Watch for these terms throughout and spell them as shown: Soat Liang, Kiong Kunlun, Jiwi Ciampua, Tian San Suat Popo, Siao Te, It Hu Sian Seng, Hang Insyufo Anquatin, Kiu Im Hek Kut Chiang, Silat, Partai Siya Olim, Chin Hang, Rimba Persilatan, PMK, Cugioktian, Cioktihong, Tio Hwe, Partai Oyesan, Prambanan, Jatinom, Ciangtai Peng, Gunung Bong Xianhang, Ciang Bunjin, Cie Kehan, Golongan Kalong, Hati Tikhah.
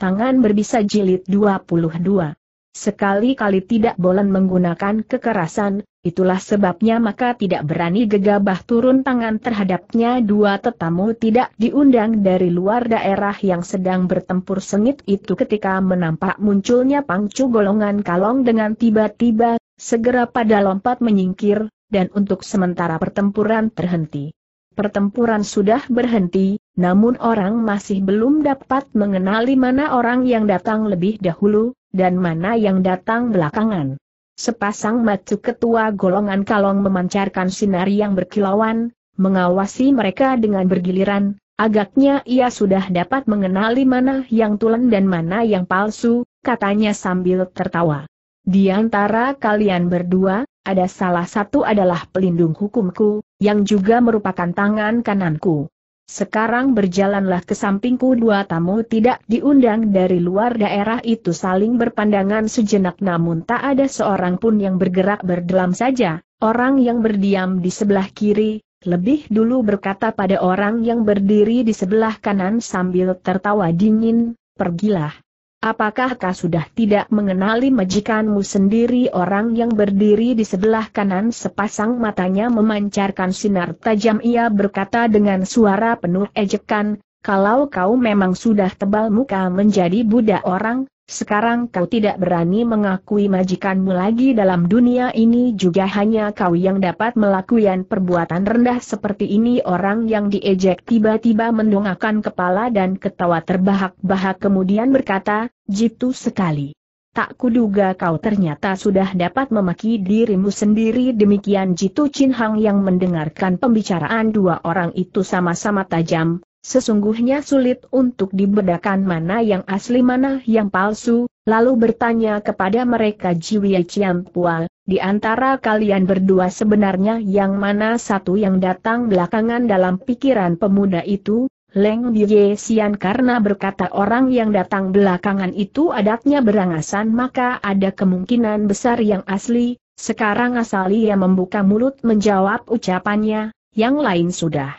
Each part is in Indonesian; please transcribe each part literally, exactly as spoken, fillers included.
Tangan berbisa jilid dua puluh dua. Sekali-kali tidak boleh menggunakan kekerasan, itulah sebabnya maka tidak berani gegabah turun tangan terhadapnya dua tetamu tidak diundang dari luar daerah yang sedang bertempur sengit itu ketika menampak munculnya pangcu golongan kalong dengan tiba-tiba, segera pada lompat menyingkir, dan untuk sementara pertempuran terhenti. Pertempuran sudah berhenti, namun orang masih belum dapat mengenali mana orang yang datang lebih dahulu, dan mana yang datang belakangan. Sepasang mata ketua golongan kalong memancarkan sinar yang berkilauan, mengawasi mereka dengan bergiliran, agaknya ia sudah dapat mengenali mana yang tulen dan mana yang palsu, katanya sambil tertawa. Di antara kalian berdua, ada salah satu adalah pelindung hukumku, yang juga merupakan tangan kananku. Sekarang berjalanlah ke sampingku. Dua tamu tidak diundang dari luar daerah itu saling berpandangan sejenak namun tak ada seorang pun yang bergerak, berdelam saja. Orang yang berdiam di sebelah kiri, lebih dulu berkata pada orang yang berdiri di sebelah kanan sambil tertawa dingin, pergilah. Apakah kau sudah tidak mengenali majikanmu sendiri? Orang yang berdiri di sebelah kanan sepasang matanya memancarkan sinar tajam, ia berkata dengan suara penuh ejekan, kalau kau memang sudah tebal muka menjadi budak orang, sekarang kau tidak berani mengakui majikanmu lagi. Dalam dunia ini juga hanya kau yang dapat melakukan perbuatan rendah seperti ini. Orang yang diejek tiba-tiba mendongakkan kepala dan ketawa terbahak-bahak kemudian berkata, jitu sekali. Tak kuduga kau ternyata sudah dapat memaki dirimu sendiri. Demikian Jitu Chin Hang yang mendengarkan pembicaraan dua orang itu sama-sama tajam. Sesungguhnya sulit untuk dibedakan mana yang asli mana yang palsu, lalu bertanya kepada mereka, Jiwi Ciampua, di antara kalian berdua sebenarnya yang mana satu yang datang belakangan? Dalam pikiran pemuda itu, Leng Bie Xian karena berkata orang yang datang belakangan itu adatnya berangasan maka ada kemungkinan besar yang asli, sekarang asal ia membuka mulut menjawab ucapannya, yang lain sudah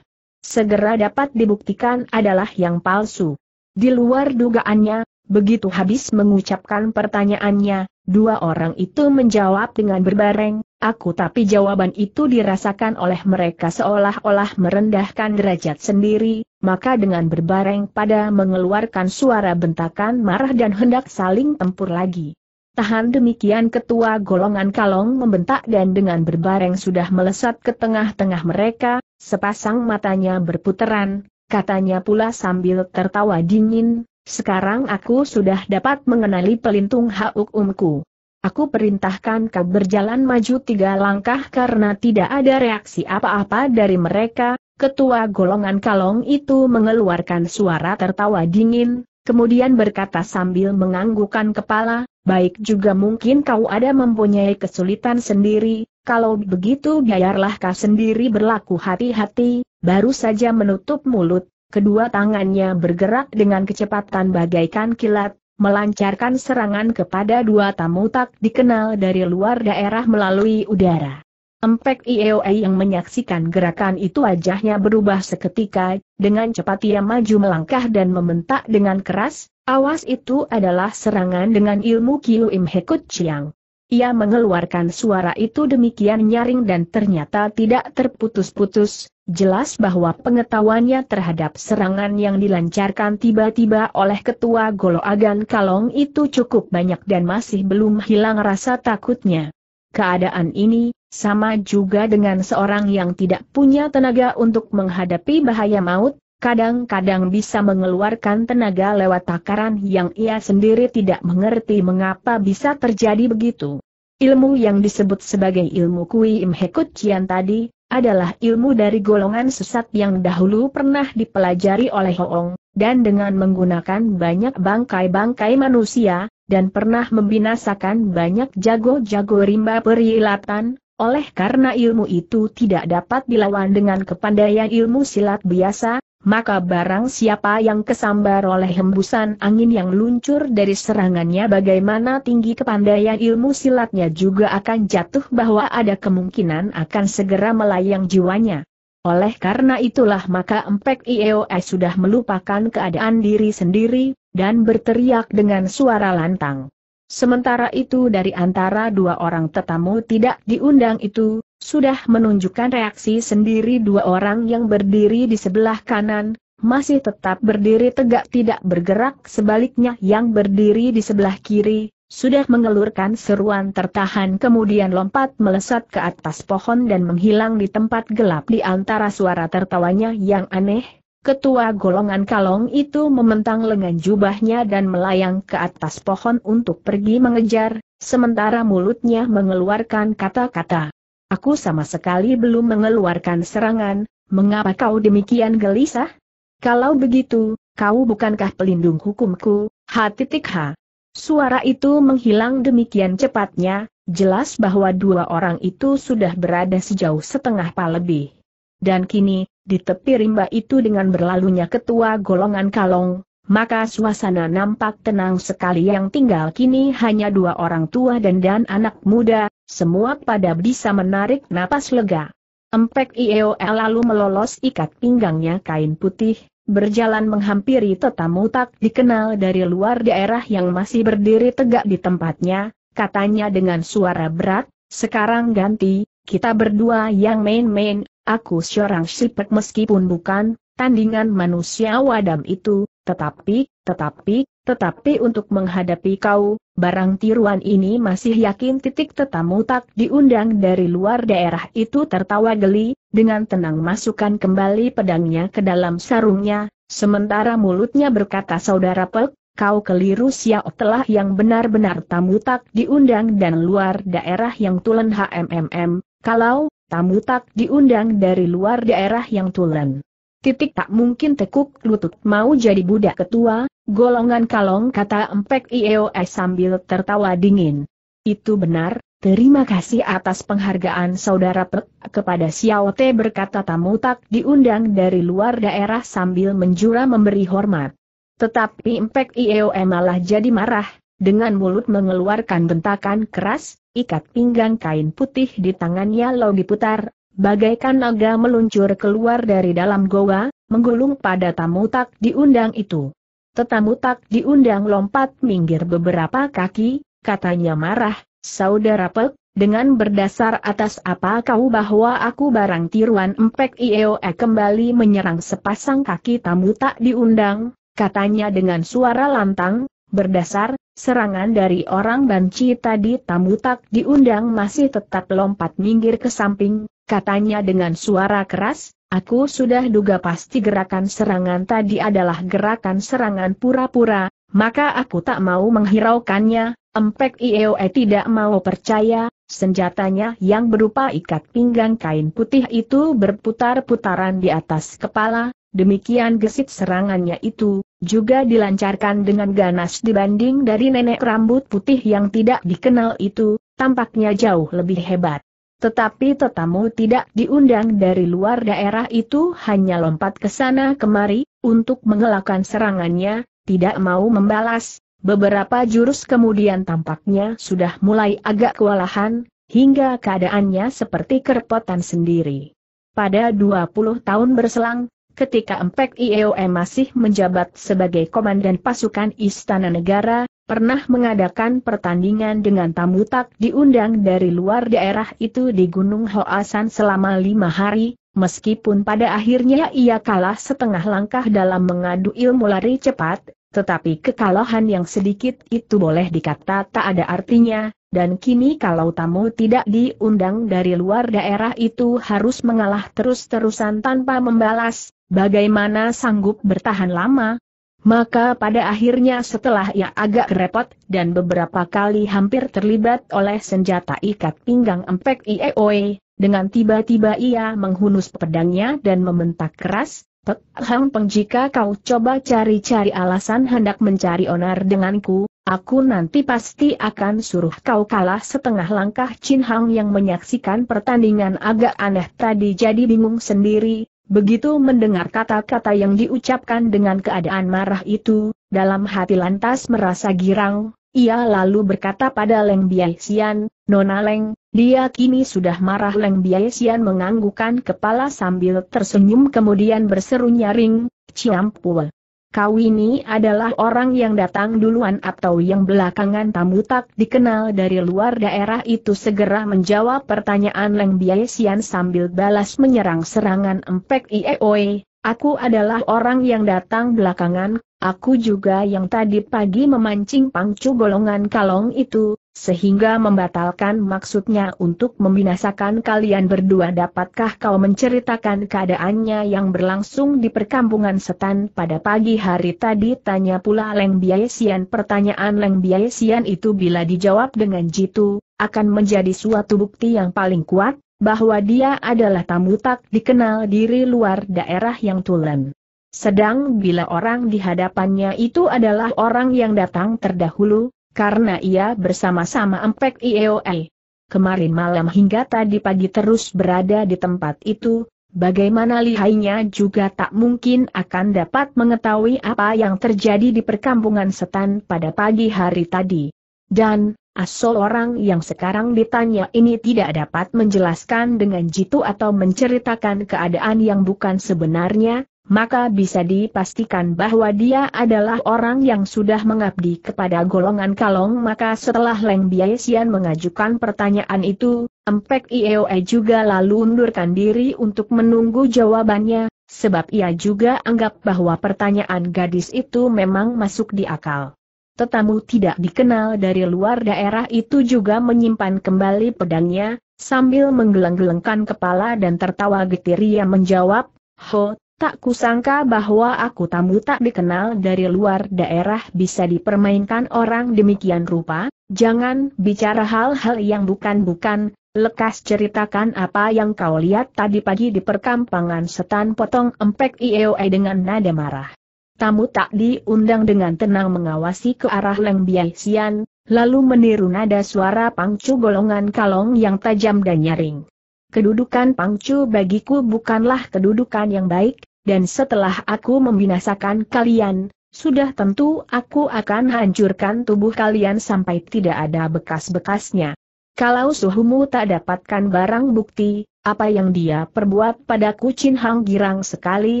segera dapat dibuktikan adalah yang palsu. Di luar dugaannya, begitu habis mengucapkan pertanyaannya, dua orang itu menjawab dengan berbareng, aku, tapi jawaban itu dirasakan oleh mereka seolah-olah merendahkan derajat sendiri, maka dengan berbareng pada mengeluarkan suara bentakan marah dan hendak saling tempur lagi. Tahan, demikian ketua golongan kalong membentak dan dengan berbareng sudah melesat ke tengah-tengah mereka, sepasang matanya berputeran, katanya pula sambil tertawa dingin, sekarang aku sudah dapat mengenali pelindung hukumku. Aku perintahkan kau berjalan maju tiga langkah. Karena tidak ada reaksi apa-apa dari mereka, ketua golongan kalong itu mengeluarkan suara tertawa dingin, kemudian berkata sambil menganggukkan kepala, baik juga mungkin kau ada mempunyai kesulitan sendiri, kalau begitu biarlah kau sendiri berlaku hati-hati. Baru saja menutup mulut, kedua tangannya bergerak dengan kecepatan bagaikan kilat, melancarkan serangan kepada dua tamu tak dikenal dari luar daerah melalui udara. Empek Ieoe yang menyaksikan gerakan itu wajahnya berubah seketika, dengan cepat ia maju melangkah dan membentak dengan keras, awas, itu adalah serangan dengan ilmu Kiu Im Hek Kut Chiang. Ia mengeluarkan suara itu demikian nyaring dan ternyata tidak terputus-putus, jelas bahwa pengetahuannya terhadap serangan yang dilancarkan tiba-tiba oleh ketua golongan kalong itu cukup banyak dan masih belum hilang rasa takutnya. Keadaan ini, sama juga dengan seorang yang tidak punya tenaga untuk menghadapi bahaya maut, kadang-kadang bisa mengeluarkan tenaga lewat takaran yang ia sendiri tidak mengerti mengapa bisa terjadi begitu. Ilmu yang disebut sebagai ilmu Kui Im Hek Kut Chiang tadi, adalah ilmu dari golongan sesat yang dahulu pernah dipelajari oleh Ho'ong, dan dengan menggunakan banyak bangkai-bangkai manusia, dan pernah membinasakan banyak jago-jago rimba perilatan, oleh karena ilmu itu tidak dapat dilawan dengan kepandaian ilmu silat biasa, maka barang siapa yang kesambar oleh hembusan angin yang luncur dari serangannya bagaimana tinggi kepandaian ilmu silatnya juga akan jatuh bahwa ada kemungkinan akan segera melayang jiwanya. Oleh karena itulah maka Empek Ieoe sudah melupakan keadaan diri sendiri, dan berteriak dengan suara lantang. Sementara itu dari antara dua orang tetamu tidak diundang itu, sudah menunjukkan reaksi sendiri dua orang yang berdiri di sebelah kanan, masih tetap berdiri tegak tidak bergerak, sebaliknya yang berdiri di sebelah kiri, sudah mengelurkan seruan tertahan kemudian lompat melesat ke atas pohon dan menghilang di tempat gelap di antara suara tertawanya yang aneh. Ketua golongan kalong itu mementang lengan jubahnya dan melayang ke atas pohon untuk pergi mengejar, sementara mulutnya mengeluarkan kata-kata. Aku sama sekali belum mengeluarkan serangan, mengapa kau demikian gelisah? Kalau begitu, kau bukankah pelindung hukumku, Hati Tikhah? Suara itu menghilang demikian cepatnya, jelas bahwa dua orang itu sudah berada sejauh setengah pa lebih. Dan kini, di tepi rimba itu dengan berlalunya ketua golongan kalong, maka suasana nampak tenang sekali yang tinggal kini hanya dua orang tua dan dan anak muda, semua pada bisa menarik napas lega. Empek Ieoe lalu melolos ikat pinggangnya kain putih, berjalan menghampiri tetamu tak dikenal dari luar daerah yang masih berdiri tegak di tempatnya, katanya dengan suara berat, sekarang ganti, kita berdua yang main-main. Aku seorang sipek meskipun bukan tandingan manusia wadam itu, tetapi, tetapi, tetapi untuk menghadapi kau, barang tiruan ini masih yakin titik tetamu tak diundang dari luar daerah itu tertawa geli, dengan tenang masukkan kembali pedangnya ke dalam sarungnya, sementara mulutnya berkata saudara Pek, kau keliru Siao telah yang benar-benar tamu tak diundang dan luar daerah yang tulen hmm, kalau tamu tak diundang dari luar daerah yang tulen. Titik tak mungkin tekuk lutut mau jadi budak ketua golongan kalong, kata Empek Ieoe sambil tertawa dingin. Itu benar, terima kasih atas penghargaan saudara Pek kepada Siao Te, berkata tamu tak diundang dari luar daerah sambil menjura memberi hormat. Tetapi Empek Ieoe malah jadi marah, dengan mulut mengeluarkan bentakan keras. Ikat pinggang kain putih di tangannya lalu diputar, bagaikan naga meluncur keluar dari dalam goa, menggulung pada tamu tak diundang itu. Tetamu tak diundang lompat minggir beberapa kaki, katanya marah, saudara Pek, dengan berdasar atas apa kau bahwa aku barang tiruan? Empek Ieoe kembali menyerang sepasang kaki tamu tak diundang, katanya dengan suara lantang, berdasar serangan dari orang banci tadi tamu tak diundang masih tetap lompat minggir ke samping, katanya dengan suara keras, aku sudah duga pasti gerakan serangan tadi adalah gerakan serangan pura-pura, maka aku tak mau menghiraukannya. Empek Ieoe tidak mau percaya, senjatanya yang berupa ikat pinggang kain putih itu berputar-putaran di atas kepala, demikian gesit serangannya itu, juga dilancarkan dengan ganas dibanding dari nenek rambut putih yang tidak dikenal itu, tampaknya jauh lebih hebat. Tetapi tetamu tidak diundang dari luar daerah itu hanya lompat ke sana kemari, untuk mengelakkan serangannya, tidak mau membalas. Beberapa jurus kemudian tampaknya sudah mulai agak kewalahan, hingga keadaannya seperti kerepotan sendiri. Pada dua puluh tahun berselang, ketika Empek Ieoe masih menjabat sebagai komandan pasukan Istana Negara, pernah mengadakan pertandingan dengan tamu tak diundang dari luar daerah itu di Gunung Hoasan selama lima hari, meskipun pada akhirnya ia kalah setengah langkah dalam mengadu ilmu lari cepat, tetapi kekalahan yang sedikit itu boleh dikata tak ada artinya, dan kini kalau tamu tidak diundang dari luar daerah itu harus mengalah terus-terusan tanpa membalas, bagaimana sanggup bertahan lama? Maka pada akhirnya setelah ia agak repot dan beberapa kali hampir terlibat oleh senjata ikat pinggang Empek Ieoe, dengan tiba-tiba ia menghunus pedangnya dan membentak keras, Pek Hang Peng, jika kau coba cari-cari alasan hendak mencari onar denganku, aku nanti pasti akan suruh kau kalah setengah langkah. Chin Hang yang menyaksikan pertandingan agak aneh tadi jadi bingung sendiri. Begitu mendengar kata-kata yang diucapkan dengan keadaan marah itu, dalam hati lantas merasa girang, ia lalu berkata pada Leng Bie Xian, Nona Leng, dia kini sudah marah. Leng Bie Xian menganggukkan kepala sambil tersenyum kemudian berseru nyaring, Ciampul. kau ini adalah orang yang datang duluan atau yang belakangan? Tamu tak dikenal dari luar daerah itu segera menjawab pertanyaan Leng Bie Xian sambil balas menyerang serangan Empek Ieoe, aku adalah orang yang datang belakangan, aku juga yang tadi pagi memancing pangcu golongan kalong itu, sehingga membatalkan maksudnya untuk membinasakan kalian berdua. Dapatkah kau menceritakan keadaannya yang berlangsung di perkampungan Setan pada pagi hari tadi? Tanya pula Leng Bie Xian. Pertanyaan Leng Bie Xian itu bila dijawab dengan jitu, akan menjadi suatu bukti yang paling kuat, bahwa dia adalah tamu tak dikenal dari luar daerah yang tulen. Sedang bila orang di hadapannya itu adalah orang yang datang terdahulu, karena ia bersama-sama Empek Ieoe kemarin malam hingga tadi pagi terus berada di tempat itu, bagaimana lihainya juga tak mungkin akan dapat mengetahui apa yang terjadi di perkampungan Setan pada pagi hari tadi. Dan, asal orang yang sekarang ditanya ini tidak dapat menjelaskan dengan jitu atau menceritakan keadaan yang bukan sebenarnya, maka bisa dipastikan bahwa dia adalah orang yang sudah mengabdi kepada golongan kalong. Maka setelah Leng Bie Xian mengajukan pertanyaan itu, Empek Ieoe juga lalu undurkan diri untuk menunggu jawabannya, sebab ia juga anggap bahwa pertanyaan gadis itu memang masuk di akal. Tetamu tidak dikenal dari luar daerah itu juga menyimpan kembali pedangnya, sambil menggeleng-gelengkan kepala dan tertawa getir ia menjawab, "Ho, tak kusangka bahwa aku tamu tak dikenal dari luar daerah bisa dipermainkan orang demikian rupa, jangan bicara hal-hal yang bukan-bukan, lekas ceritakan apa yang kau lihat tadi pagi di perkampungan Setan," potong Empek Ieoe dengan nada marah. Tamu tak diundang dengan tenang mengawasi ke arah Leng Bie Xian, lalu meniru nada suara pangcu golongan kalong yang tajam dan nyaring. "Kedudukan pangcu bagiku bukanlah kedudukan yang baik, dan setelah aku membinasakan kalian, sudah tentu aku akan hancurkan tubuh kalian sampai tidak ada bekas-bekasnya. Kalau suhumu tak dapatkan barang bukti, apa yang dia perbuat padaku?" Chin Hang girang sekali,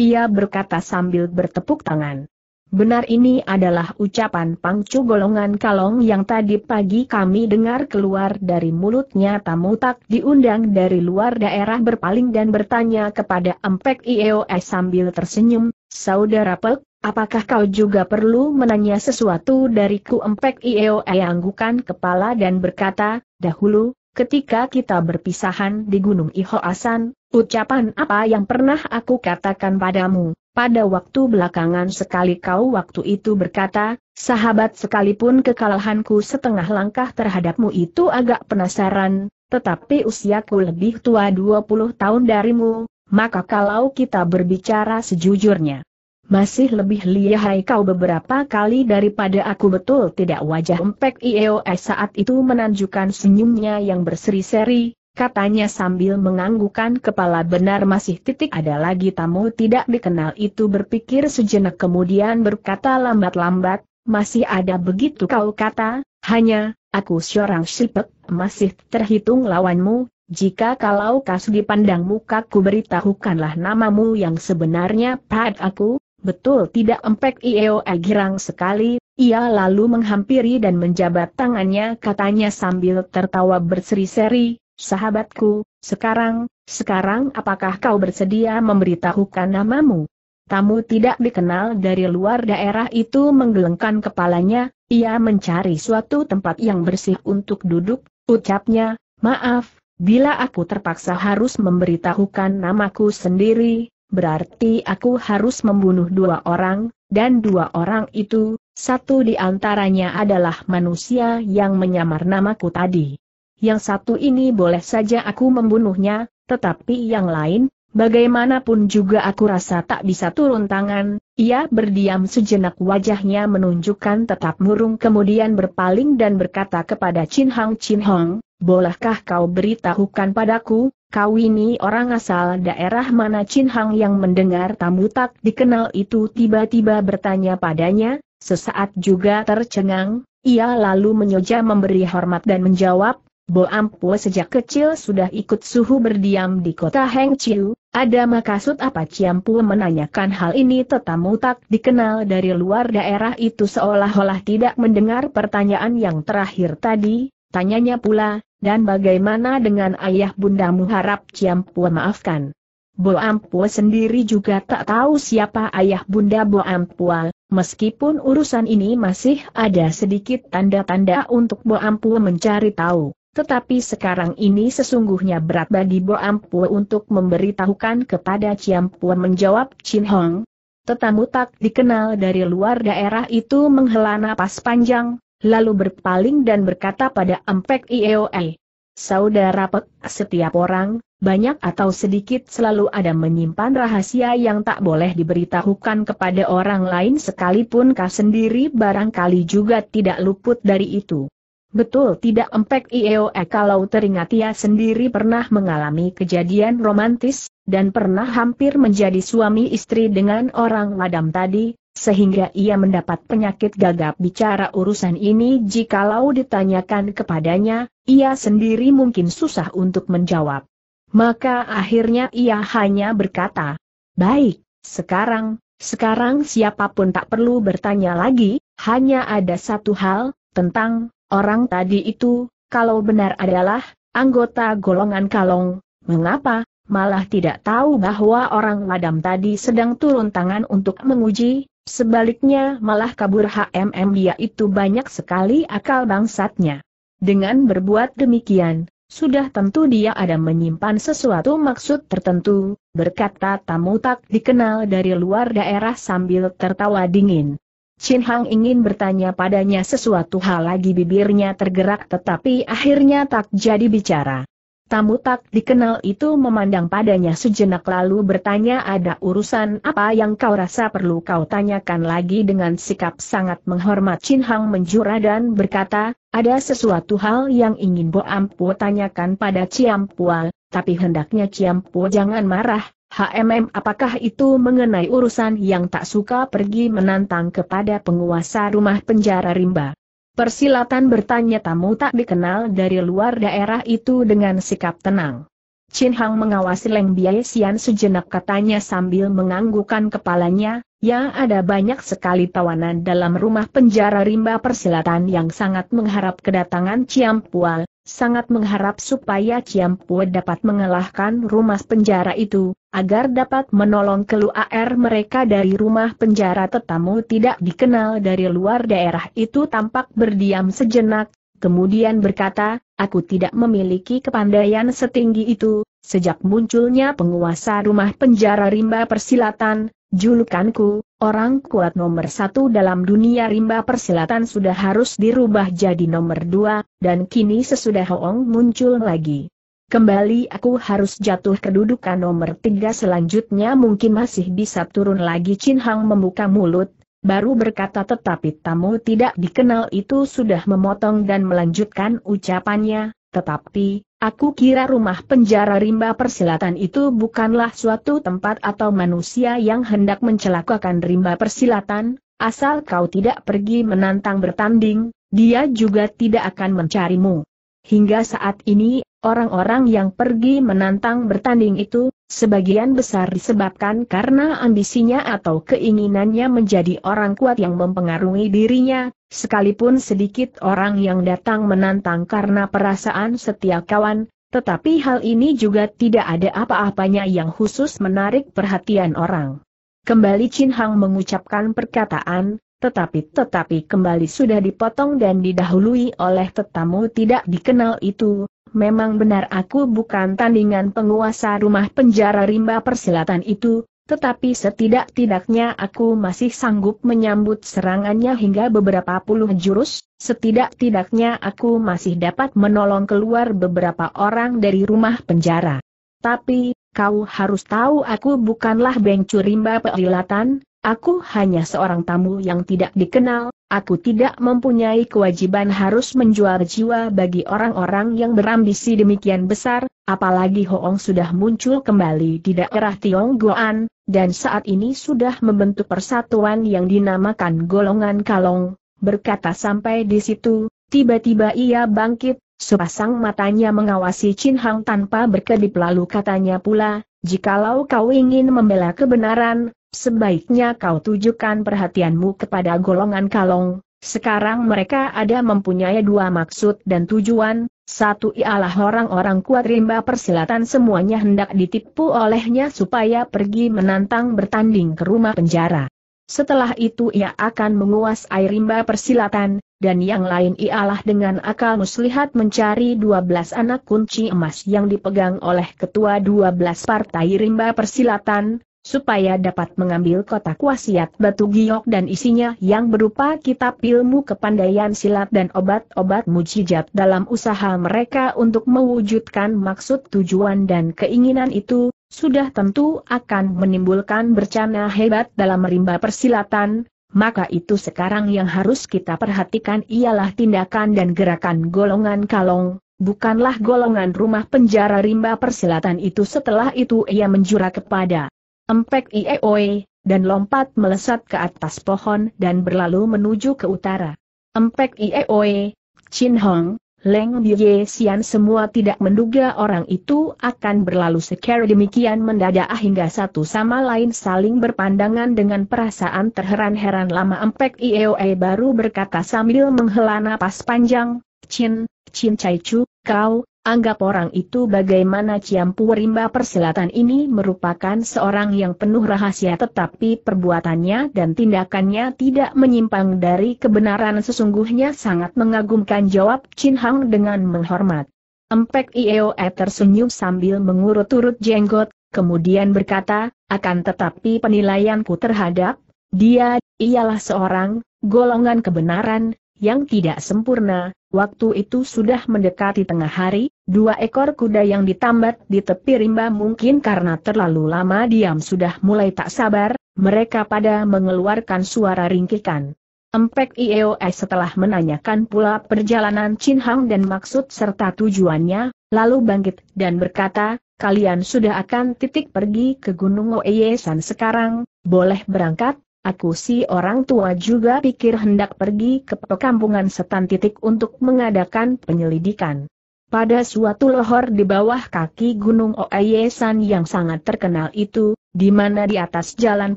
ia berkata sambil bertepuk tangan. Benar, ini adalah ucapan pangcu golongan kalong yang tadi pagi kami dengar keluar dari mulutnya. Tamu tak diundang dari luar daerah berpaling dan bertanya kepada Empek Ieoe sambil tersenyum, "Saudara Pek, apakah kau juga perlu menanya sesuatu dariku?" Empek Ieoe anggukan kepala dan berkata, "Dahulu, ketika kita berpisahan di Gunung Hoasan, ucapan apa yang pernah aku katakan padamu? Pada waktu belakangan sekali kau waktu itu berkata, sahabat, sekalipun kekalahanku setengah langkah terhadapmu itu agak penasaran, tetapi usiaku lebih tua dua puluh tahun darimu, maka kalau kita berbicara sejujurnya, masih lebih lihai kau beberapa kali daripada aku, betul tidak?" Wajah Empek Ieoe saat itu menunjukkan senyumnya yang berseri-seri. Katanya sambil menganggukkan kepala, "Benar, masih titik ada lagi." Tamu tidak dikenal itu berpikir sejenak kemudian berkata lambat-lambat, "Masih ada begitu kau kata, hanya, aku seorang sipek, masih terhitung lawanmu, jika kalau kasu dipandang mukaku beritahukanlah namamu yang sebenarnya pad aku, betul tidak?" Empek Ieoe girang sekali, ia lalu menghampiri dan menjabat tangannya. Katanya sambil tertawa berseri-seri, "Sahabatku, sekarang, sekarang apakah kau bersedia memberitahukan namamu?" Tamu tidak dikenal dari luar daerah itu menggelengkan kepalanya, ia mencari suatu tempat yang bersih untuk duduk, ucapnya, "Maaf, bila aku terpaksa harus memberitahukan namaku sendiri, berarti aku harus membunuh dua orang, dan dua orang itu, satu di antaranya adalah manusia yang menyamar namaku tadi. Yang satu ini boleh saja aku membunuhnya, tetapi yang lain, bagaimanapun juga aku rasa tak bisa turun tangan." Ia berdiam sejenak, wajahnya menunjukkan tetap murung, kemudian berpaling dan berkata kepada Chin Hang, "Chin Hang, bolehkah kau beritahukan padaku, kau ini orang asal daerah mana?" Chin Hang yang mendengar tamu tak dikenal itu tiba-tiba bertanya padanya, sesaat juga tercengang, ia lalu menyoja memberi hormat dan menjawab, Bo Ampue sejak kecil sudah ikut suhu berdiam di kota Heng Chiu. Ada maksud apa Ciampul menanyakan hal ini? Tetamu tak dikenal dari luar daerah itu seolah-olah tidak mendengar pertanyaan yang terakhir tadi. Tanyanya pula, dan bagaimana dengan ayah bundamu? Harap Ciampul maafkan. Bo Ampue sendiri juga tak tahu siapa ayah bunda Bo Ampue. Meskipun urusan ini masih ada sedikit tanda-tanda untuk Bo Ampue mencari tahu, tetapi sekarang ini sesungguhnya berat bagi Bo Ampue untuk memberitahukan kepada Ciampul, menjawab Chin Hang. Tetamu tak dikenal dari luar daerah itu menghela napas panjang, lalu berpaling dan berkata pada Empek Ieoe, "Saudara Pek, setiap orang, banyak atau sedikit, selalu ada menyimpan rahasia yang tak boleh diberitahukan kepada orang lain, sekalipun kau sendiri barangkali juga tidak luput dari itu." Betul tidak Empek Ieoe? Kalau teringat ia sendiri pernah mengalami kejadian romantis, dan pernah hampir menjadi suami istri dengan orang ladam tadi, sehingga ia mendapat penyakit gagap bicara. Urusan ini jikalau ditanyakan kepadanya, ia sendiri mungkin susah untuk menjawab. Maka akhirnya ia hanya berkata, "Baik, sekarang, sekarang siapapun tak perlu bertanya lagi, hanya ada satu hal, tentang orang tadi itu, kalau benar adalah anggota golongan Kalong, mengapa malah tidak tahu bahwa orang ladam tadi sedang turun tangan untuk menguji, sebaliknya malah kabur? Hmm, dia itu banyak sekali akal bangsatnya. Dengan berbuat demikian, sudah tentu dia ada menyimpan sesuatu maksud tertentu," berkata tamu tak dikenal dari luar daerah sambil tertawa dingin. Chin Hang ingin bertanya padanya sesuatu hal lagi, bibirnya tergerak tetapi akhirnya tak jadi bicara. Tamu tak dikenal itu memandang padanya sejenak lalu bertanya, "Ada urusan apa yang kau rasa perlu kau tanyakan lagi?" Dengan sikap sangat menghormat Chin Hang menjura dan berkata, "Ada sesuatu hal yang ingin Bo Ampue tanyakan pada Ciampul, tapi hendaknya Ciampul jangan marah. Hmm, apakah itu mengenai urusan yang tak suka pergi menantang kepada penguasa rumah penjara Rimba Persilatan?" bertanya tamu tak dikenal dari luar daerah itu dengan sikap tenang. Chin Hang mengawasi Leng Bie Xian sejenak, katanya sambil menganggukkan kepalanya, "Ya, ada banyak sekali tawanan dalam rumah penjara Rimba Persilatan yang sangat mengharap kedatangan Ciampul, sangat mengharap supaya Ciampul dapat mengalahkan rumah penjara itu, agar dapat menolong keluar mereka dari rumah penjara." Tetamu tidak dikenal dari luar daerah itu tampak berdiam sejenak, kemudian berkata, "Aku tidak memiliki kepandaian setinggi itu. Sejak munculnya penguasa rumah penjara Rimba Persilatan, julukanku, orang kuat nomor satu dalam dunia Rimba Persilatan, sudah harus dirubah jadi nomor dua, dan kini sesudah Ho'ong muncul lagi, kembali aku harus jatuh kedudukan nomor tiga, selanjutnya mungkin masih bisa turun lagi." Chin Hang membuka mulut, baru berkata, tetapi tamu tidak dikenal itu sudah memotong dan melanjutkan ucapannya, "Tetapi, aku kira rumah penjara Rimba Persilatan itu bukanlah suatu tempat atau manusia yang hendak mencelakakan Rimba Persilatan. Asal kau tidak pergi menantang bertanding, dia juga tidak akan mencarimu." Hingga saat ini, orang-orang yang pergi menantang bertanding itu, sebagian besar disebabkan karena ambisinya atau keinginannya menjadi orang kuat yang mempengaruhi dirinya. Sekalipun sedikit orang yang datang menantang karena perasaan setia kawan, tetapi hal ini juga tidak ada apa-apanya yang khusus menarik perhatian orang. Kembali Chin Hang mengucapkan perkataan, tetapi tetapi kembali sudah dipotong dan didahului oleh tetamu tidak dikenal itu. "Memang benar aku bukan tandingan penguasa rumah penjara Rimba Persilatan itu, tetapi setidak-tidaknya aku masih sanggup menyambut serangannya hingga beberapa puluh jurus, setidak-tidaknya aku masih dapat menolong keluar beberapa orang dari rumah penjara. Tapi, kau harus tahu aku bukanlah bengcu Rimba Persilatan, aku hanya seorang tamu yang tidak dikenal, aku tidak mempunyai kewajiban harus menjual jiwa bagi orang-orang yang berambisi demikian besar. Apalagi Ho'ong sudah muncul kembali di daerah Tionggoan, dan saat ini sudah membentuk persatuan yang dinamakan golongan Kalong." Berkata sampai di situ, tiba-tiba ia bangkit, Sepasang matanya mengawasi Chin Hang tanpa berkedip, lalu katanya pula, "Jikalau kau ingin membela kebenaran, sebaiknya kau tujukan perhatianmu kepada golongan Kalong. Sekarang mereka ada mempunyai dua maksud dan tujuan. Satu ialah orang-orang kuat Rimba Persilatan semuanya hendak ditipu olehnya supaya pergi menantang bertanding ke rumah penjara. Setelah itu ia akan menguasai Rimba Persilatan, dan yang lain ialah dengan akal muslihat mencari dua belas anak kunci emas yang dipegang oleh ketua dua belas partai Rimba Persilatan, supaya dapat mengambil kotak wasiat batu giok dan isinya yang berupa kitab ilmu kepandaian silat dan obat-obat mujijat dalam usaha mereka untuk mewujudkan maksud tujuan dan keinginan itu, sudah tentu akan menimbulkan bencana hebat dalam Rimba Persilatan. Maka itu sekarang yang harus kita perhatikan ialah tindakan dan gerakan golongan Kalong, bukanlah golongan rumah penjara Rimba Persilatan itu." Setelah itu ia menjura kepada Empek Ieoe, dan lompat melesat ke atas pohon dan berlalu menuju ke utara. Empek Ieoe, Chin Hang, Leng Bie Xian semua tidak menduga orang itu akan berlalu secara demikian mendadak hingga satu sama lain saling berpandangan dengan perasaan terheran-heran lama. Empek Ieoe baru berkata sambil menghela napas panjang, "Chin, Chin Chai Chu, kau anggap orang itu bagaimana?" Ciampul Rimba Persilatan ini merupakan seorang yang penuh rahasia, tetapi perbuatannya dan tindakannya tidak menyimpang dari kebenaran. Sesungguhnya sangat mengagumkan, jawab Chin Hang dengan menghormat. Empek Ieoe tersenyum sambil mengurut-urut jenggot, kemudian berkata, "Akan tetapi penilaianku terhadap dia, ialah seorang golongan kebenaran yang tidak sempurna." Waktu itu sudah mendekati tengah hari, dua ekor kuda yang ditambat di tepi rimba mungkin karena terlalu lama diam sudah mulai tak sabar, mereka pada mengeluarkan suara ringkikan. Empek Ieoe setelah menanyakan pula perjalanan Chin Hang dan maksud serta tujuannya, lalu bangkit dan berkata, "Kalian sudah akan titik pergi ke Gunung Oyesan sekarang, boleh berangkat. Aku si orang tua juga pikir hendak pergi ke perkampungan setan titik untuk mengadakan penyelidikan." Pada suatu lohor di bawah kaki Gunung Oyesan yang sangat terkenal itu, di mana di atas jalan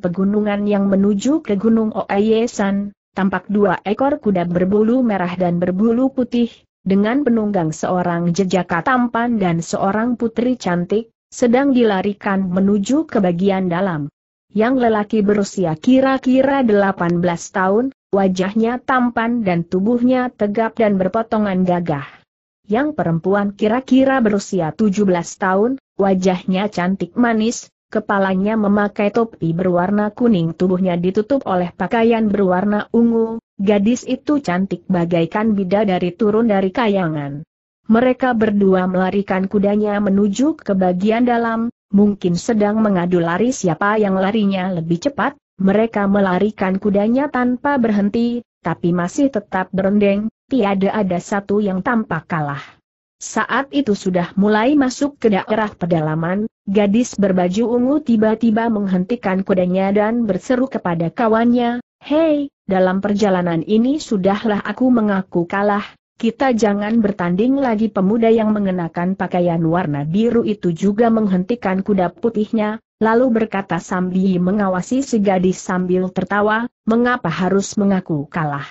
pegunungan yang menuju ke Gunung Oyesan, tampak dua ekor kuda berbulu merah dan berbulu putih, dengan penunggang seorang jejaka tampan dan seorang putri cantik, sedang dilarikan menuju ke bagian dalam. Yang lelaki berusia kira-kira delapan belas tahun, wajahnya tampan dan tubuhnya tegap dan berpotongan gagah. Yang perempuan kira-kira berusia tujuh belas tahun, wajahnya cantik manis, kepalanya memakai topi berwarna kuning, tubuhnya ditutup oleh pakaian berwarna ungu. Gadis itu cantik bagaikan bidadari turun dari kayangan. Mereka berdua melarikan kudanya menuju ke bagian dalam, mungkin sedang mengadu lari siapa yang larinya lebih cepat. Mereka melarikan kudanya tanpa berhenti, tapi masih tetap berendeng, tiada ada satu yang tampak kalah. Saat itu sudah mulai masuk ke daerah pedalaman, gadis berbaju ungu tiba-tiba menghentikan kudanya dan berseru kepada kawannya, "Hei, dalam perjalanan ini sudahlah aku mengaku kalah. Kita jangan bertanding lagi." Pemuda yang mengenakan pakaian warna biru itu juga menghentikan kuda putihnya, lalu berkata sambil mengawasi si gadis sambil tertawa, "Mengapa harus mengaku kalah?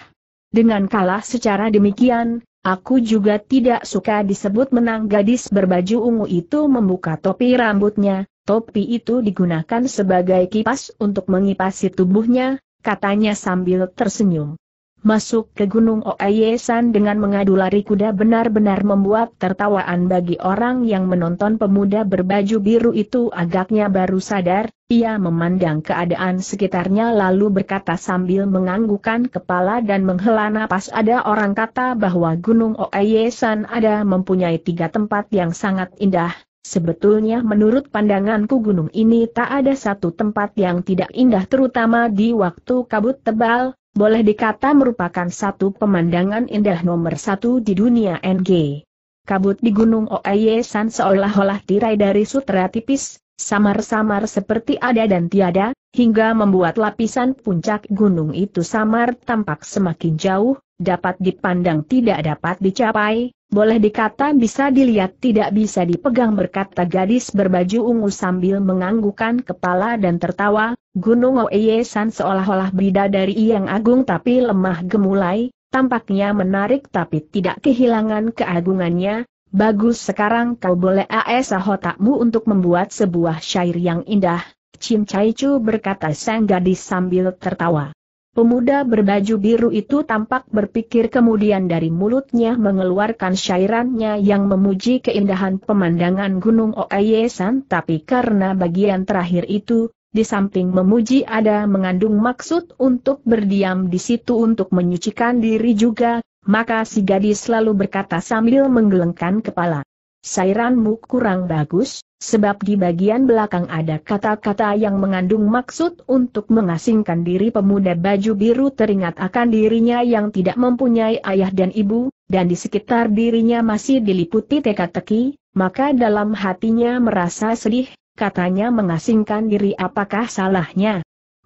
Dengan kalah secara demikian, aku juga tidak suka disebut menang." Gadis berbaju ungu itu membuka topi rambutnya, topi itu digunakan sebagai kipas untuk mengipasi tubuhnya, katanya sambil tersenyum. "Masuk ke Gunung Oyesan dengan mengadu lari kuda benar-benar membuat tertawaan bagi orang yang menonton." Pemuda berbaju biru itu agaknya baru sadar, ia memandang keadaan sekitarnya lalu berkata sambil menganggukkan kepala dan menghela napas, "Ada orang kata bahwa Gunung Oyesan ada mempunyai tiga tempat yang sangat indah. Sebetulnya menurut pandanganku gunung ini tak ada satu tempat yang tidak indah, terutama di waktu kabut tebal. Boleh dikata merupakan satu pemandangan indah nomor satu di dunia N G. Kabut di Gunung Oyesan seolah-olah tirai dari sutra tipis, samar-samar seperti ada dan tiada, hingga membuat lapisan puncak gunung itu samar tampak semakin jauh, dapat dipandang tidak dapat dicapai, boleh dikata bisa dilihat tidak bisa dipegang, berkata gadis berbaju ungu sambil menganggukkan kepala dan tertawa. Gunung Oyesan seolah-olah bidadari yang agung tapi lemah gemulai, tampaknya menarik tapi tidak kehilangan keagungannya. Bagus, sekarang kau boleh asah otakmu untuk membuat sebuah syair yang indah, Chin Chai Chu, berkata sang gadis sambil tertawa. Pemuda berbaju biru itu tampak berpikir, kemudian dari mulutnya mengeluarkan syairannya yang memuji keindahan pemandangan Gunung Oyesan, tapi karena bagian terakhir itu, di samping memuji ada mengandung maksud untuk berdiam di situ untuk menyucikan diri juga, maka si gadis selalu berkata sambil menggelengkan kepala. Syairanmu kurang bagus, sebab di bagian belakang ada kata-kata yang mengandung maksud untuk mengasingkan diri. Pemuda baju biru teringat akan dirinya yang tidak mempunyai ayah dan ibu, dan di sekitar dirinya masih diliputi teka-teki, maka dalam hatinya merasa sedih, katanya mengasingkan diri, apakah salahnya?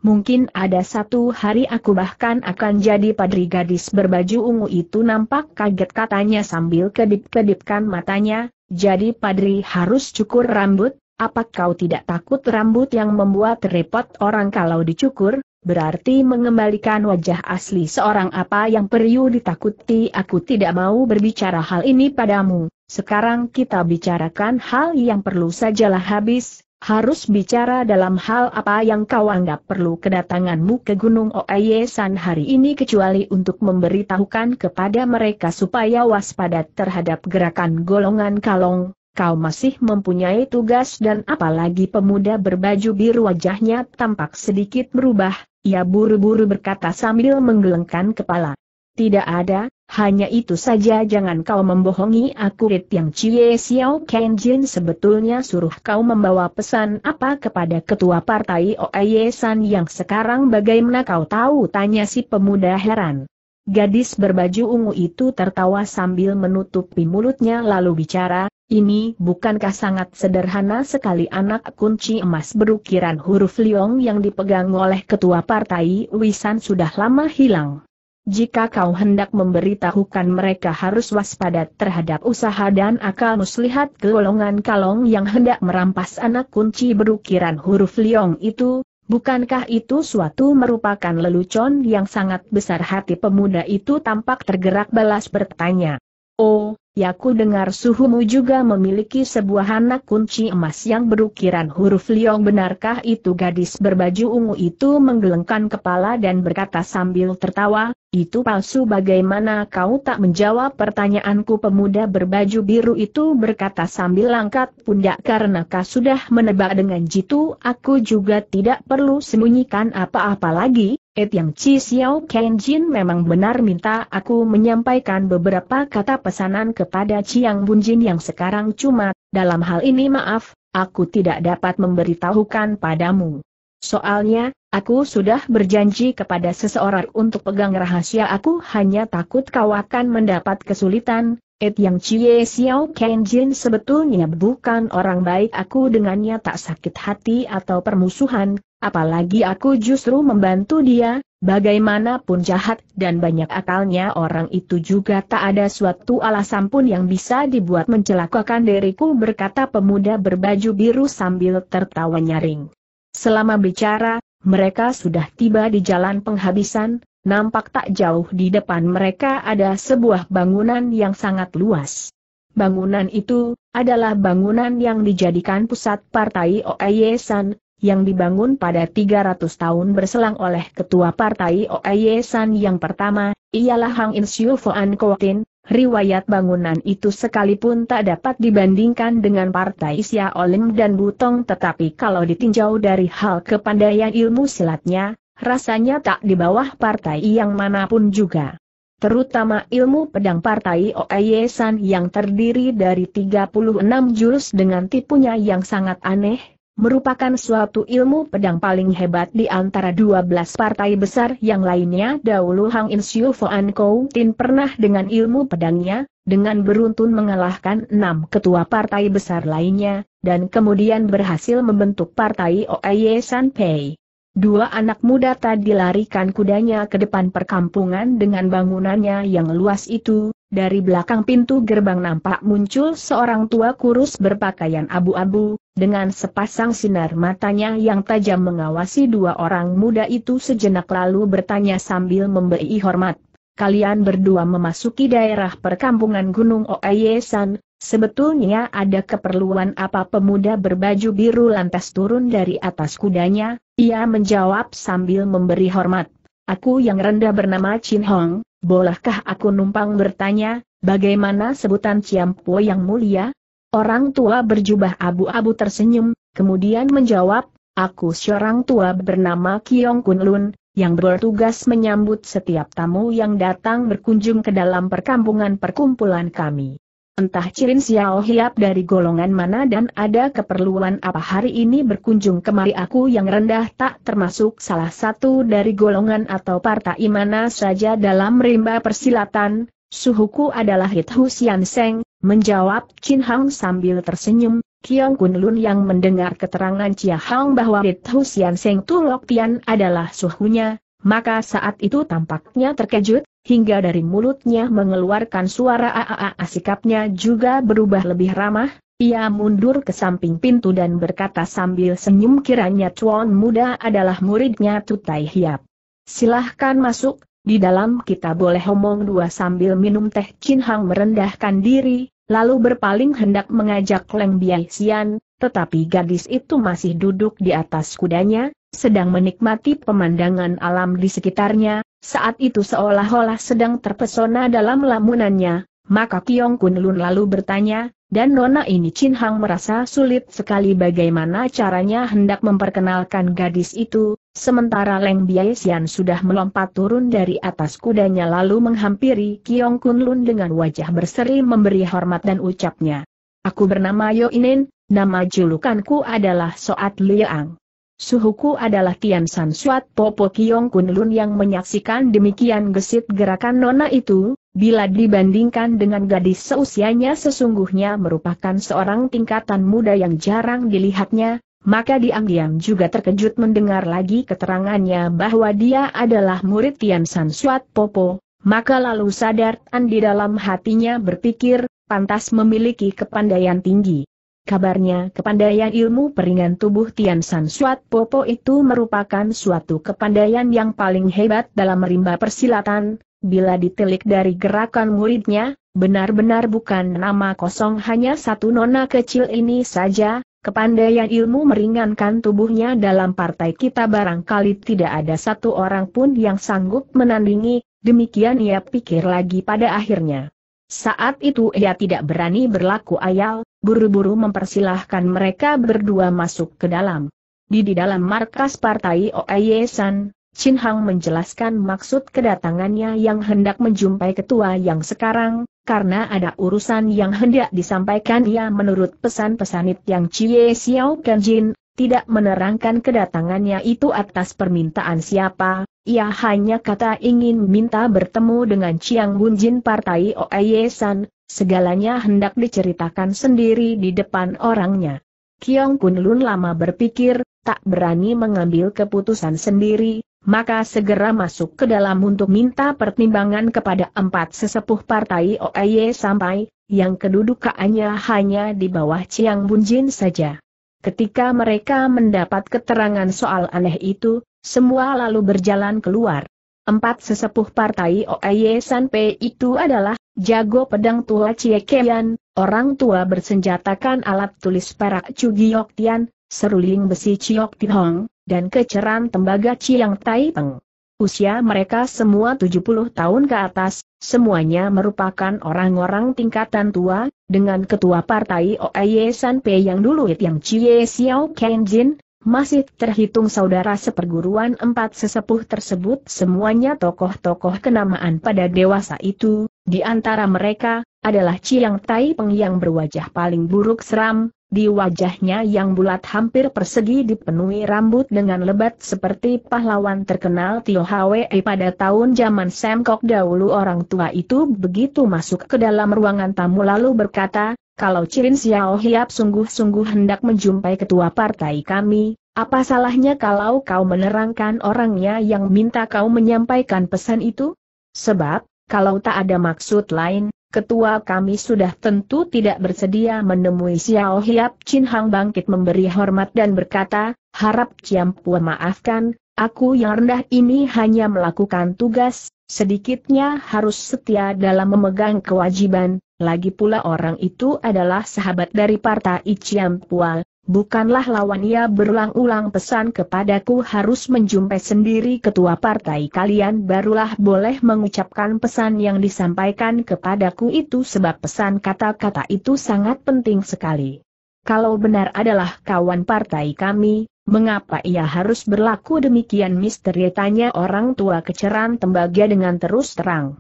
Mungkin ada satu hari aku bahkan akan jadi padri. Gadis berbaju ungu itu nampak kaget, katanya sambil kedip-kedipkan matanya. Jadi padri harus cukur rambut, apa kau tidak takut rambut yang membuat repot orang kalau dicukur, berarti mengembalikan wajah asli seorang, apa yang perlu ditakuti? Aku tidak mau berbicara hal ini padamu, sekarang kita bicarakan hal yang perlu sajalah. Habis, harus bicara dalam hal apa yang kau anggap perlu kedatanganmu ke Gunung Oyesan hari ini, kecuali untuk memberitahukan kepada mereka supaya waspada terhadap gerakan golongan kalong. Kau masih mempunyai tugas, dan apalagi pemuda berbaju biru wajahnya tampak sedikit berubah, ia buru-buru berkata sambil menggelengkan kepala. Tidak ada, hanya itu saja. Jangan kau membohongi aku. Rit yang Cie Xiao Kenjin sebetulnya suruh kau membawa pesan apa kepada ketua partai Oyesan yang sekarang? Bagaimana kau tahu? Tanya si pemuda heran. Gadis berbaju ungu itu tertawa sambil menutupi mulutnya lalu bicara, ini bukankah sangat sederhana sekali? Anak kunci emas berukiran huruf Liong yang dipegang oleh ketua partai Oyesan sudah lama hilang. Jika kau hendak memberitahukan mereka harus waspada terhadap usaha dan akal muslihat golongan kalong yang hendak merampas anak kunci berukiran huruf Liong itu, bukankah itu suatu merupakan lelucon yang sangat besar? Hati pemuda itu tampak tergerak, balas bertanya. Oh, ya, ku dengar suhumu juga memiliki sebuah anak kunci emas yang berukiran huruf Liong, benarkah itu? Gadis berbaju ungu itu menggelengkan kepala dan berkata sambil tertawa, itu palsu. Bagaimana kau tak menjawab pertanyaanku? Pemuda berbaju biru itu berkata sambil angkat pundak, karena kau sudah menebak dengan jitu, aku juga tidak perlu sembunyikan apa-apa lagi. Et yang Ci Xiao Kenjin memang benar minta aku menyampaikan beberapa kata pesanan kepada Ciang Bunjin yang sekarang, cuma dalam hal ini maaf, aku tidak dapat memberitahukan padamu. Soalnya, aku sudah berjanji kepada seseorang untuk pegang rahasia aku, hanya takut kau akan mendapat kesulitan. Et yang Cie Xiao Kenjin sebetulnya bukan orang baik, aku dengannya tak sakit hati atau permusuhan, apalagi aku justru membantu dia, bagaimanapun jahat dan banyak akalnya orang itu juga tak ada suatu alasan pun yang bisa dibuat mencelakakan diriku, berkata pemuda berbaju biru sambil tertawa nyaring. Selama bicara, mereka sudah tiba di jalan penghabisan, nampak tak jauh di depan mereka ada sebuah bangunan yang sangat luas. Bangunan itu adalah bangunan yang dijadikan pusat Partai Oyesan, yang dibangun pada tiga ratus tahun berselang oleh ketua Partai Oyesan yang pertama, ialah Hang Insyufo Anquatin. Riwayat bangunan itu sekalipun tak dapat dibandingkan dengan Partai Siya Olim dan Butong, tetapi kalau ditinjau dari hal kepandaian ilmu silatnya, rasanya tak di bawah partai yang manapun juga. Terutama ilmu pedang Partai Oyesan yang terdiri dari tiga puluh enam jurus dengan tipunya yang sangat aneh, merupakan suatu ilmu pedang paling hebat di antara dua belas partai besar yang lainnya. Dahulu Hang Insyufo Anko tin pernah dengan ilmu pedangnya, dengan beruntun mengalahkan enam ketua partai besar lainnya, dan kemudian berhasil membentuk Partai Oyesan Pei. Dua anak muda tadi larikan kudanya ke depan perkampungan dengan bangunannya yang luas itu. Dari belakang pintu gerbang nampak muncul seorang tua kurus berpakaian abu-abu, dengan sepasang sinar matanya yang tajam mengawasi dua orang muda itu sejenak lalu bertanya sambil memberi hormat. Kalian berdua memasuki daerah perkampungan Gunung Oyesan, sebetulnya ada keperluan apa? Pemuda berbaju biru lantas turun dari atas kudanya. Ia menjawab sambil memberi hormat, aku yang rendah bernama Chin Hang, bolehkah aku numpang bertanya, bagaimana sebutan Ciampul yang mulia? Orang tua berjubah abu-abu tersenyum, kemudian menjawab, aku seorang tua bernama Kiong Kunlun, yang bertugas menyambut setiap tamu yang datang berkunjung ke dalam perkampungan perkumpulan kami. Entah Cirin Xiao Hiap dari golongan mana dan ada keperluan apa hari ini berkunjung kemari? Aku yang rendah tak termasuk salah satu dari golongan atau partai mana saja dalam rimba persilatan, suhuku adalah It Hu Sian Seng, menjawab Chin Hang sambil tersenyum. Kiong Kunlun yang mendengar keterangan Cia Hang bahwa It Hu Sian Seng Cugioktian adalah suhunya, maka saat itu tampaknya terkejut, hingga dari mulutnya mengeluarkan suara aaa. Sikapnya juga berubah lebih ramah, ia mundur ke samping pintu dan berkata sambil senyum, kiranya Tuan Muda adalah muridnya Tutai Hiap. Silahkan masuk, di dalam kita boleh omong dua sambil minum teh. Chin Hang merendahkan diri, lalu berpaling hendak mengajak Leng Bie Xian, tetapi gadis itu masih duduk di atas kudanya, sedang menikmati pemandangan alam di sekitarnya. Saat itu seolah-olah sedang terpesona dalam lamunannya, maka Kiong Kunlun lalu bertanya, dan nona ini? Chin Hang merasa sulit sekali bagaimana caranya hendak memperkenalkan gadis itu, sementara Leng Bie Xian sudah melompat turun dari atas kudanya lalu menghampiri Kiong Kunlun dengan wajah berseri memberi hormat dan ucapnya, aku bernama Yo Inen, nama julukanku adalah Soat Liang. Suhuku adalah Tian San Suat Popo. Kiong Kunlun yang menyaksikan demikian gesit gerakan nona itu, bila dibandingkan dengan gadis seusianya sesungguhnya merupakan seorang tingkatan muda yang jarang dilihatnya, maka diam-diam juga terkejut mendengar lagi keterangannya bahwa dia adalah murid Tian San Suat Popo, maka lalu sadar dan di dalam hatinya berpikir, pantas memiliki kepandaian tinggi. Kabarnya kepandaian ilmu peringan tubuh Tian San Suat Popo itu merupakan suatu kepandaian yang paling hebat dalam rimba persilatan, bila ditilik dari gerakan muridnya, benar-benar bukan nama kosong. Hanya satu nona kecil ini saja, kepandaian ilmu meringankan tubuhnya dalam partai kita barangkali tidak ada satu orang pun yang sanggup menandingi, demikian ia pikir lagi pada akhirnya. Saat itu ia tidak berani berlaku ayal, buru-buru mempersilahkan mereka berdua masuk ke dalam. Di di dalam markas Partai Oyesan, Chin Hang menjelaskan maksud kedatangannya yang hendak menjumpai ketua yang sekarang, karena ada urusan yang hendak disampaikan ia menurut pesan-pesan It yang Cie Xiao Kenjin, tidak menerangkan kedatangannya itu atas permintaan siapa, ia hanya kata ingin minta bertemu dengan Ciang Bunjin Partai Oyesan. Segalanya hendak diceritakan sendiri di depan orangnya. Kiong Kunlun lama berpikir, tak berani mengambil keputusan sendiri, maka segera masuk ke dalam untuk minta pertimbangan kepada empat sesepuh Partai Oye sampai, yang kedudukannya hanya di bawah Ciang Bunjin saja. Ketika mereka mendapat keterangan soal aneh itu, semua lalu berjalan keluar. Empat sesepuh Partai Oyesan P itu adalah jago pedang tua Cie Kehan, orang tua bersenjatakan alat tulis perak Cugioktian, seruling besi Cioktihong, dan keceran tembaga Ciangtai Peng. Usia mereka semua tujuh puluh tahun ke atas, semuanya merupakan orang-orang tingkatan tua, dengan ketua Partai Oyesan P yang dulu It yang Cie Xiao Kenjin, masih terhitung saudara seperguruan. Empat sesepuh tersebut semuanya tokoh-tokoh kenamaan pada dewasa itu, di antara mereka, adalah Ciangtai Peng yang berwajah paling buruk seram, di wajahnya yang bulat hampir persegi dipenuhi rambut dengan lebat seperti pahlawan terkenal Tio Hwe. Pada tahun zaman Semkok dahulu orang tua itu begitu masuk ke dalam ruangan tamu lalu berkata, kalau Cirin Xiao Hiap sungguh-sungguh hendak menjumpai ketua partai kami, Apa salahnya kalau kau menerangkan orangnya yang minta kau menyampaikan pesan itu? Sebab, kalau tak ada maksud lain, ketua kami sudah tentu tidak bersedia menemui Xiao Hiap. Chin Hang bangkit memberi hormat dan berkata, harap Ciampua maafkan, aku yang rendah ini hanya melakukan tugas, sedikitnya harus setia dalam memegang kewajiban, lagi pula orang itu adalah sahabat dari Partai Ciampua. Bukanlah lawan. Ia berulang-ulang pesan kepadaku harus menjumpai sendiri ketua partai kalian barulah boleh mengucapkan pesan yang disampaikan kepadaku itu, sebab pesan kata-kata itu sangat penting sekali. Kalau benar adalah kawan partai kami, mengapa ia harus berlaku demikian misteri? Tanya orang tua keceran tembaga dengan terus terang.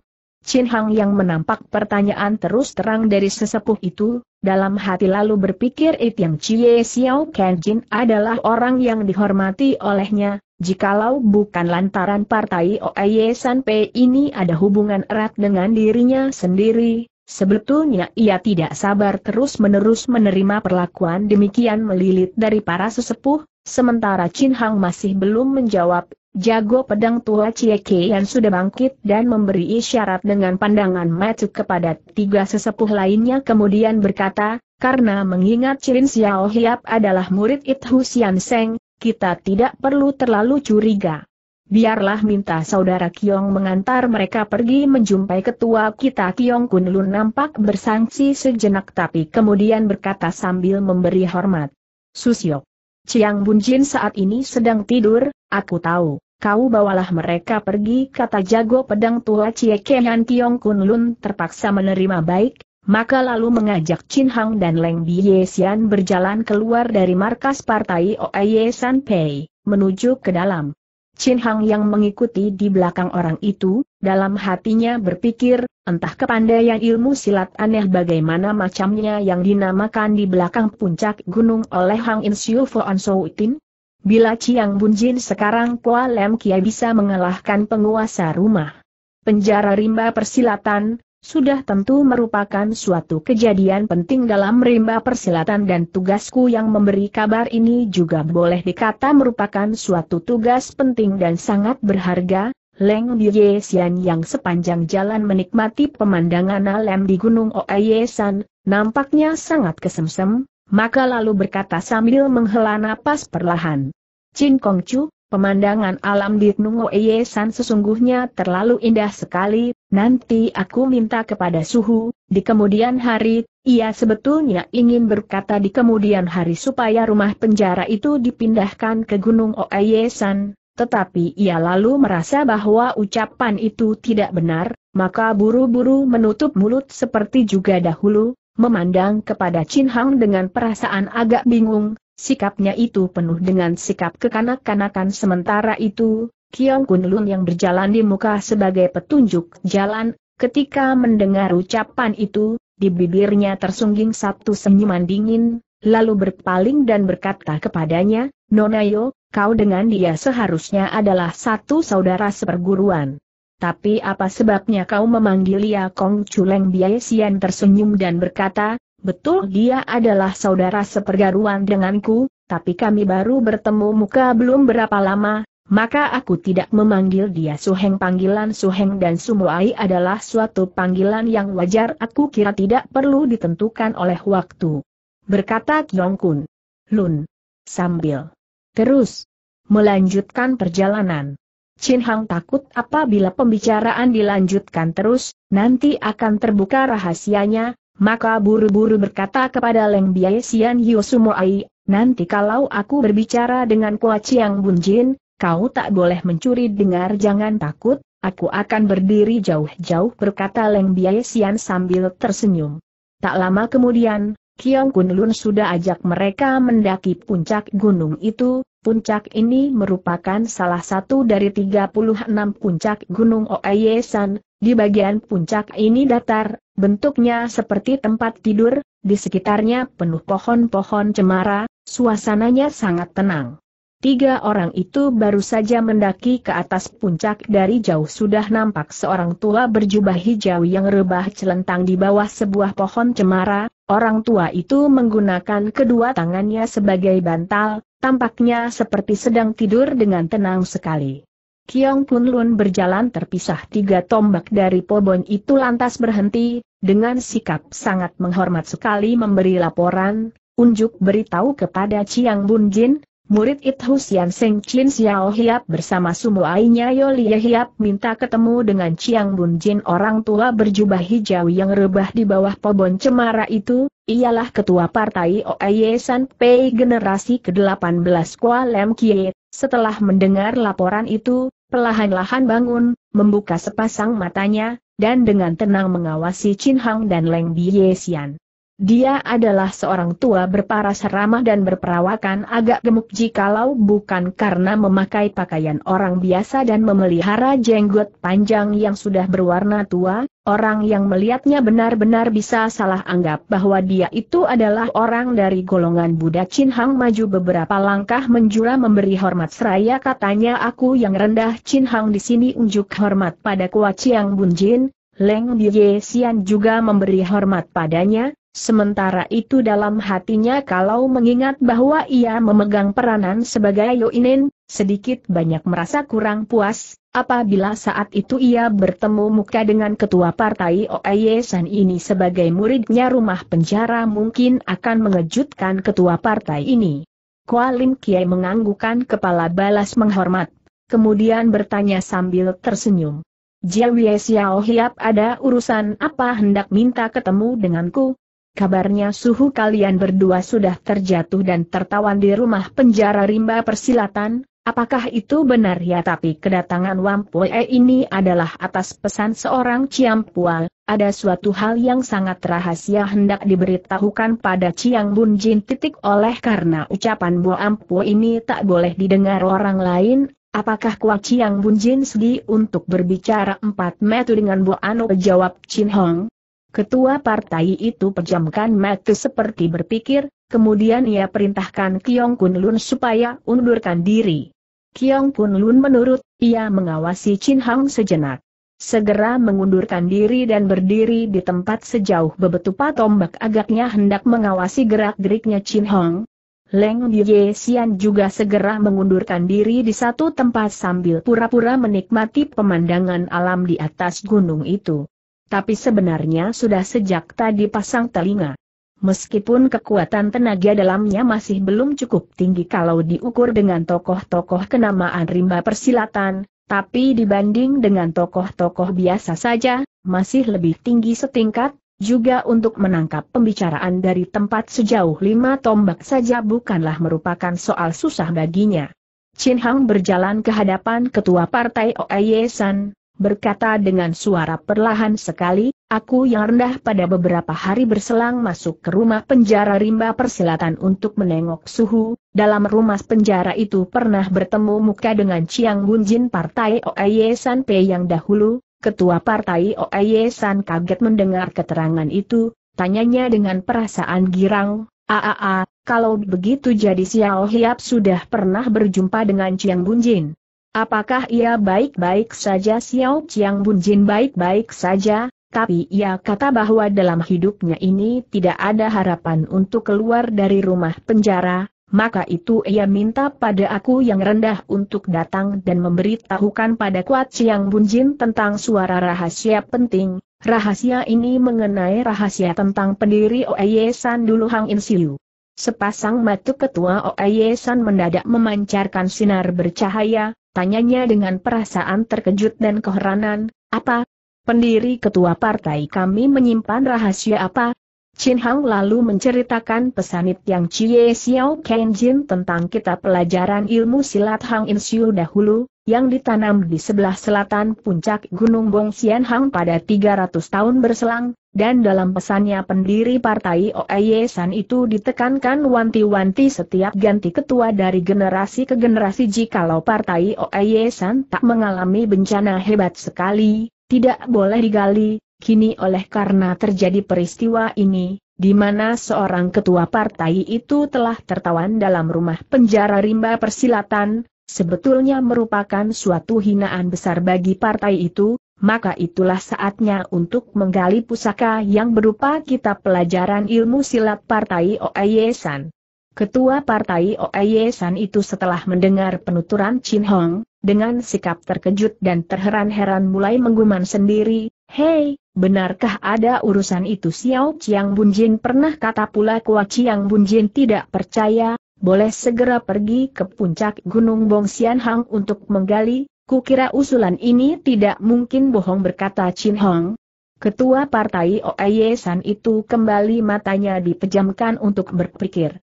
Chin Hang yang menampak pertanyaan terus terang dari sesepuh itu, dalam hati lalu berpikir It yang Cie Xiao Kenjin adalah orang yang dihormati olehnya, jikalau bukan lantaran Partai Oyesan P ini ada hubungan erat dengan dirinya sendiri, sebetulnya ia tidak sabar terus-menerus menerima perlakuan demikian melilit dari para sesepuh, sementara Chin Hang masih belum menjawab. Jago pedang tua Cie Kehan sudah bangkit dan memberi isyarat dengan pandangan mata kepada tiga sesepuh lainnya kemudian berkata, karena mengingat Chin Xiao Hiap adalah murid It Hu Sian Seng, kita tidak perlu terlalu curiga. Biarlah minta saudara Kiong mengantar mereka pergi menjumpai ketua kita. Kiong Kunlun nampak bersangsi sejenak tapi kemudian berkata sambil memberi hormat. Susyok. Ciang Bunjin saat ini sedang tidur, aku tahu. Kau bawalah mereka pergi, kata jago pedang tua Cie Kehan. Kiong Kunlun terpaksa menerima baik, maka lalu mengajak Chin Hang dan Leng Bie Xian berjalan keluar dari markas Partai Oyesan Pei, menuju ke dalam. Chin Hang yang mengikuti di belakang orang itu, dalam hatinya berpikir, entah kepandaian ilmu silat aneh bagaimana macamnya yang dinamakan di belakang puncak gunung oleh Hang Insyufo Anquatin tin. Bila Ciang Bunjin sekarang Kua Lem Kia bisa mengalahkan penguasa rumah penjara Rimba Persilatan, sudah tentu merupakan suatu kejadian penting dalam Rimba Persilatan dan tugasku yang memberi kabar ini juga boleh dikata merupakan suatu tugas penting dan sangat berharga. Leng Bie Xian yang sepanjang jalan menikmati pemandangan alam di Gunung Oyesan, nampaknya sangat kesemsem. Maka lalu berkata sambil menghela napas perlahan, Chin Kongcu, pemandangan alam di Gunung Oyesan sesungguhnya terlalu indah sekali, nanti aku minta kepada Suhu, di kemudian hari, ia sebetulnya ingin berkata di kemudian hari supaya rumah penjara itu dipindahkan ke Gunung Oyesan, tetapi ia lalu merasa bahwa ucapan itu tidak benar, maka buru-buru menutup mulut seperti juga dahulu. Memandang kepada Chin Hang dengan perasaan agak bingung, sikapnya itu penuh dengan sikap kekanak-kanakan. Sementara itu, Kiong Kunlun yang berjalan di muka sebagai petunjuk jalan, ketika mendengar ucapan itu, di bibirnya tersungging satu senyuman dingin, lalu berpaling dan berkata kepadanya, Nonayo, kau dengan dia seharusnya adalah satu saudara seperguruan. Tapi apa sebabnya kau memanggil ia Kongcu? Leng Bie Xian tersenyum dan berkata, betul dia adalah saudara seperguruan denganku, tapi kami baru bertemu muka belum berapa lama, maka aku tidak memanggil dia Suheng. Panggilan Suheng dan Sumuai adalah suatu panggilan yang wajar, aku kira tidak perlu ditentukan oleh waktu. Berkata Kiong Kunlun sambil terus melanjutkan perjalanan. Chin Hang takut apabila pembicaraan dilanjutkan terus, nanti akan terbuka rahasianya, maka buru-buru berkata kepada Leng Bie Xian, Yosumuai, nanti kalau aku berbicara dengan Kua Ciang Bunjin, kau tak boleh mencuri dengar. Jangan takut, aku akan berdiri jauh-jauh, berkata Leng Bie Xian sambil tersenyum. Tak lama kemudian, Kiong Kunlun sudah ajak mereka mendaki puncak gunung itu. Puncak ini merupakan salah satu dari tiga puluh enam puncak Gunung Oyesan. Di bagian puncak ini datar, bentuknya seperti tempat tidur, di sekitarnya penuh pohon-pohon cemara, suasananya sangat tenang. Tiga orang itu baru saja mendaki ke atas puncak, dari jauh sudah nampak seorang tua berjubah hijau yang rebah celentang di bawah sebuah pohon cemara, Orang tua itu menggunakan kedua tangannya sebagai bantal, tampaknya seperti sedang tidur dengan tenang sekali. Kiong Kunlun berjalan terpisah tiga tombak dari Pobon itu lantas berhenti, dengan sikap sangat menghormat sekali memberi laporan, unjuk beritahu kepada Ciang Bunjin, murid It Hu Sian Seng Chin Xiao Hiap bersama sumuainya Yo Lie Hiap minta ketemu dengan Ciang Bunjin. Orang tua berjubah hijau yang rebah di bawah Pobon cemara itu, ialah ketua Partai Oyesan P generasi ke-delapan belas Kualem Kie. Setelah mendengar laporan itu, pelahan-lahan bangun, membuka sepasang matanya, dan dengan tenang mengawasi Chin Hang dan Leng Bie Xian. Dia adalah seorang tua berparas ramah dan berperawakan agak gemuk jikalau bukan karena memakai pakaian orang biasa dan memelihara jenggot panjang yang sudah berwarna tua, orang yang melihatnya benar-benar bisa salah anggap bahwa dia itu adalah orang dari golongan Buddha. Chin Hang maju beberapa langkah menjura memberi hormat seraya katanya, "Aku yang rendah Chin Hang di sini unjuk hormat pada Kua Ciang Bunjin." Leng Bie Xian juga memberi hormat padanya. Sementara itu dalam hatinya kalau mengingat bahwa ia memegang peranan sebagai Yo Inen, sedikit banyak merasa kurang puas, apabila saat itu ia bertemu muka dengan ketua Partai Oyesan ini sebagai muridnya. Rumah penjara mungkin akan mengejutkan ketua partai ini. Kualim Kiai menganggukkan kepala balas menghormat, kemudian bertanya sambil tersenyum, "Jiwi Ciampua, ada urusan apa hendak minta ketemu denganku? Kabarnya suhu kalian berdua sudah terjatuh dan tertawan di rumah penjara Rimba Persilatan, apakah itu benar ya?" Tapi kedatangan Wampoe ini adalah atas pesan seorang Ciampua. Ada suatu hal yang sangat rahasia hendak diberitahukan pada Ciang Bunjin. Titik oleh karena ucapan Wampoe ini tak boleh didengar orang lain. Apakah Kua Ciang Bunjin sedih untuk berbicara empat metu dengan Bu Anu? Jawab Chin Hang. Ketua partai itu pejamkan mata seperti berpikir, kemudian ia perintahkan Kiong Kunlun supaya undurkan diri. Kiong Kunlun menurut, ia mengawasi Chin Hang sejenak. Segera mengundurkan diri dan berdiri di tempat sejauh bebetupa tombak, agaknya hendak mengawasi gerak-geriknya Chin Hang. Leng Bie Xian juga segera mengundurkan diri di satu tempat sambil pura-pura menikmati pemandangan alam di atas gunung itu. Tapi sebenarnya sudah sejak tadi pasang telinga. Meskipun kekuatan tenaga dalamnya masih belum cukup tinggi kalau diukur dengan tokoh-tokoh kenamaan Rimba Persilatan, tapi dibanding dengan tokoh-tokoh biasa saja, masih lebih tinggi setingkat, juga untuk menangkap pembicaraan dari tempat sejauh lima tombak saja bukanlah merupakan soal susah baginya. Chin Hang berjalan ke hadapan ketua Partai Oyesan, berkata dengan suara perlahan sekali, "Aku yang rendah pada beberapa hari berselang masuk ke rumah penjara Rimba Persilatan untuk menengok suhu. Dalam rumah penjara itu pernah bertemu muka dengan Ciang Bunjin Partai Oyesan P yang dahulu." Ketua Partai Oyesan kaget mendengar keterangan itu, tanyanya dengan perasaan girang, "Aa, kalau begitu jadi Xiao Hiap sudah pernah berjumpa dengan Ciang Bunjin? Apakah ia baik-baik saja?" Xiao Ciang Bunjin baik-baik saja, tapi ia kata bahwa dalam hidupnya ini tidak ada harapan untuk keluar dari rumah penjara, maka itu ia minta pada aku yang rendah untuk datang dan memberitahukan pada Kua Ciang Bunjin tentang suara rahasia penting. Rahasia ini mengenai rahasia tentang pendiri Oyesan dulu Hang Insyufo. Sepasang mata ketua Oyesan mendadak memancarkan sinar bercahaya. Tanyanya dengan perasaan terkejut dan keheranan, "Apa? Pendiri ketua partai kami menyimpan rahasia apa?" Chin Hang lalu menceritakan pesanit yang Cie Xiao Kenjin tentang kitab pelajaran ilmu silat Hang Insyufo dahulu, yang ditanam di sebelah selatan puncak Gunung Bong Xianhang pada tiga ratus tahun berselang, dan dalam pesannya pendiri Partai Oyesan itu ditekankan wanti-wanti setiap ganti ketua dari generasi ke generasi jikalau Partai Oyesan tak mengalami bencana hebat sekali, tidak boleh digali. Kini oleh karena terjadi peristiwa ini, di mana seorang ketua partai itu telah tertawan dalam rumah penjara Rimba Persilatan, sebetulnya merupakan suatu hinaan besar bagi partai itu, maka itulah saatnya untuk menggali pusaka yang berupa kitab pelajaran ilmu silat Partai Oyesan. Ketua Partai Oyesan itu setelah mendengar penuturan Chin Hang, dengan sikap terkejut dan terheran-heran mulai mengguman sendiri, "Hei, benarkah ada urusan itu?" Xiao Ciang Bunjin pernah kata pula Kua Ciang Bunjin tidak percaya, boleh segera pergi ke puncak Gunung Bong Xianhang untuk menggali. "Kukira usulan ini tidak mungkin bohong," berkata Chin Hang. Ketua Partai Oyesan itu kembali matanya dipejamkan untuk berpikir.